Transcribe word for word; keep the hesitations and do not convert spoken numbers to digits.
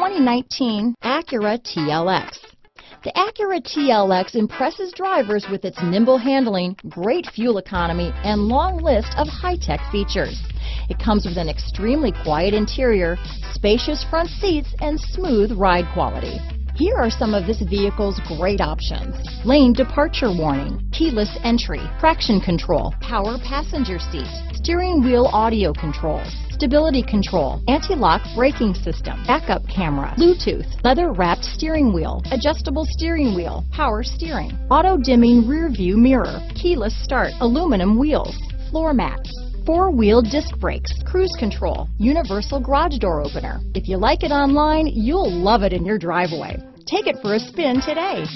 twenty nineteen Acura T L X. The Acura T L X impresses drivers with its nimble handling, great fuel economy, and long list of high-tech features. It comes with an extremely quiet interior, spacious front seats, and smooth ride quality. Here are some of this vehicle's great options: lane departure warning, keyless entry, traction control, power passenger seat, steering wheel audio controls, stability control, anti-lock braking system, backup camera, Bluetooth, leather-wrapped steering wheel, adjustable steering wheel, power steering, auto-dimming rear-view mirror, keyless start, aluminum wheels, floor mats, four-wheel disc brakes, cruise control, universal garage door opener. If you like it online, you'll love it in your driveway. Take it for a spin today.